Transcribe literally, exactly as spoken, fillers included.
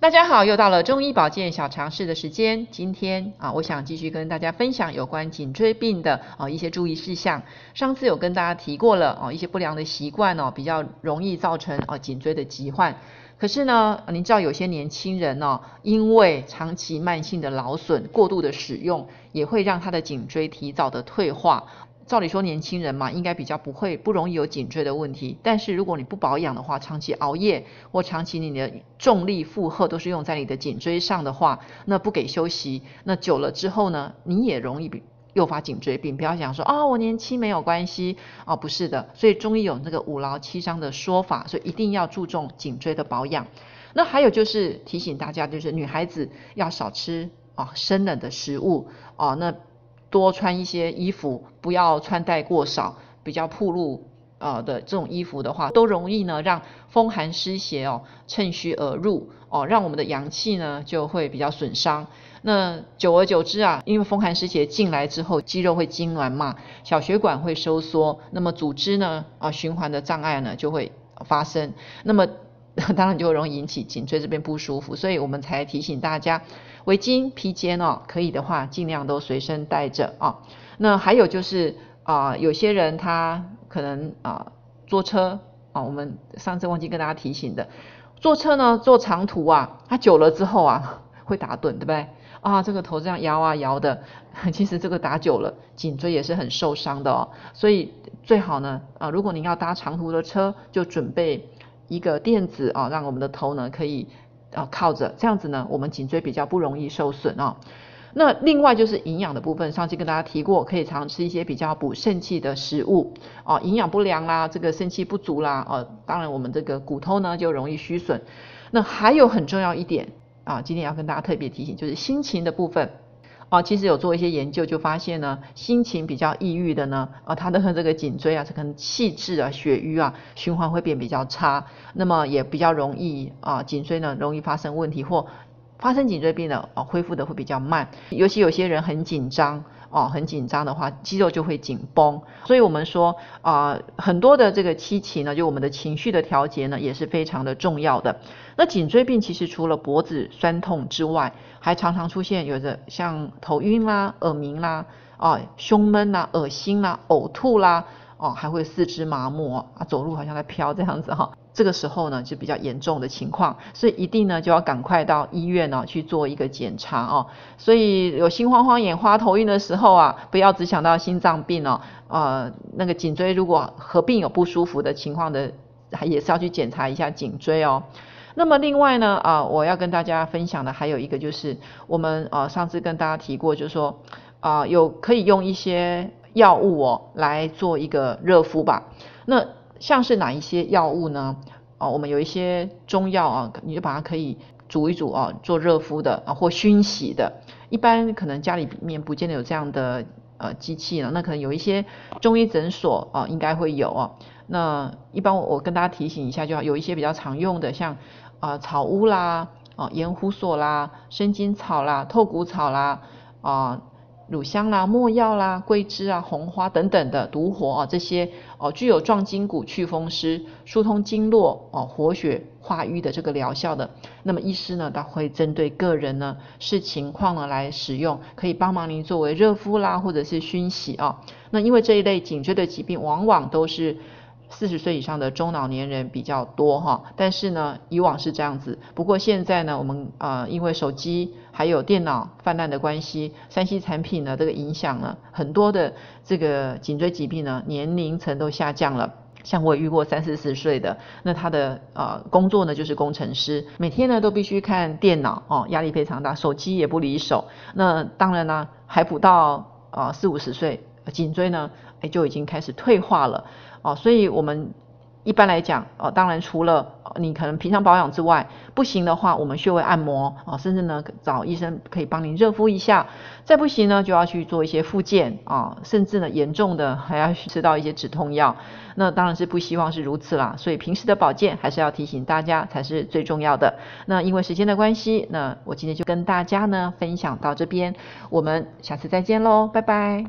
大家好，又到了中医保健小常识的时间。今天啊，我想继续跟大家分享有关颈椎病的啊一些注意事项。上次有跟大家提过了哦，一些不良的习惯哦，比较容易造成哦颈椎的疾患。可是呢，您知道有些年轻人哦，因为长期慢性的劳损、过度的使用，也会让他的颈椎提早的退化。照理说年轻人嘛，应该比较不会不容易有颈椎的问题，但是如果你不保养的话，长期熬夜或长期你的重力负荷都是用在你的颈椎上的话，那不给休息，那久了之后呢，你也容易诱发颈椎病。不要想说啊、哦，我年轻没有关系啊、哦，不是的。所以中医有那个五劳七伤的说法，所以一定要注重颈椎的保养。那还有就是提醒大家，就是女孩子要少吃啊、哦、生冷的食物啊、哦，那。多穿一些衣服，不要穿戴过少，比较暴露呃的这种衣服的话，都容易呢让风寒湿邪哦趁虚而入哦，让我们的阳气呢就会比较损伤。那久而久之啊，因为风寒湿邪进来之后，肌肉会痉挛嘛，小血管会收缩，那么组织呢啊、呃、循环的障碍呢就会发生，那么当然就容易引起颈椎这边不舒服，所以我们才提醒大家，围巾、披肩哦，可以的话尽量都随身带着啊、哦。那还有就是啊、呃，有些人他可能啊、呃、坐车啊、哦，我们上次忘记跟大家提醒的，坐车呢坐长途啊，他久了之后啊会打盹，对不对？啊，这个头这样摇啊摇的，其实这个打久了，颈椎也是很受伤的哦。所以最好呢啊、呃，如果您要搭长途的车，就准备一个垫子啊、哦，让我们的头呢可以啊、呃、靠着，这样子呢，我们颈椎比较不容易受损哦。那另外就是营养的部分，上次跟大家提过，可以常吃一些比较补肾气的食物哦，营养不良啦，这个肾气不足啦，哦，当然我们这个骨头呢就容易虚损。那还有很重要一点啊，今天要跟大家特别提醒，就是心情的部分。啊、哦，其实有做一些研究，就发现呢，心情比较抑郁的呢，啊、哦，他的这个颈椎啊，这个气滞啊、血瘀啊，循环会变比较差，那么也比较容易啊、哦，颈椎呢容易发生问题，或发生颈椎病呢，哦，恢复的会比较慢。尤其有些人很紧张哦，很紧张的话，肌肉就会紧绷。所以我们说啊、呃，很多的这个七情呢，就我们的情绪的调节呢，也是非常的重要的。那颈椎病其实除了脖子酸痛之外，还常常出现有着像头晕啦、耳鸣啦、啊、呃、胸闷啦、恶心啦、呕吐啦，哦、呃，还会四肢麻木啊，走路好像在飘这样子哈、哦。这个时候呢，就比较严重的情况，所以一定呢就要赶快到医院呢、哦、去做一个检查哦。所以有心慌慌、眼花、头晕的时候啊，不要只想到心脏病哦，呃，那个颈椎如果合并有不舒服的情况的，也是要去检查一下颈椎哦。那么另外呢，啊、呃，我要跟大家分享的还有一个就是，我们呃上次跟大家提过，就是说啊、呃、有可以用一些药物哦来做一个热敷吧。那像是哪一些药物呢？哦，我们有一些中药啊，你就把它可以煮一煮啊，做热敷的啊，或熏洗的。一般可能家里面不见得有这样的呃机器呢，那可能有一些中医诊所啊，应该会有啊。那一般我跟大家提醒一下就好，有一些比较常用的，像啊、呃、草乌啦、啊、呃、盐胡索啦、生筋草啦、透骨草啦、啊、呃。乳香啦、没药啦、桂枝啊、红花等等的独活啊，这些哦具有壮筋骨、祛风湿、疏通经络、哦活血化瘀的这个疗效的。那么医师呢，他会针对个人呢视情况呢来使用，可以帮忙您作为热敷啦，或者是熏洗啊。那因为这一类颈椎的疾病，往往都是四十岁以上的中老年人比较多哈，但是呢，以往是这样子，不过现在呢，我们呃因为手机还有电脑泛滥的关系，三 C 产品呢这个影响呢，很多的这个颈椎疾病呢年龄层都下降了。像我也遇过三四十岁的，那他的呃工作呢就是工程师，每天呢都必须看电脑哦，压力非常大，手机也不离手。那当然呢，还不到呃四五十岁，颈椎呢哎就已经开始退化了。哦，所以我们一般来讲，哦，当然除了你可能平常保养之外，不行的话，我们穴位按摩，哦，甚至呢找医生可以帮您热敷一下，再不行呢就要去做一些复健啊、哦，甚至呢严重的还要吃到一些止痛药，那当然是不希望是如此啦，所以平时的保健还是要提醒大家才是最重要的。那因为时间的关系，那我今天就跟大家呢分享到这边，我们下次再见喽，拜拜。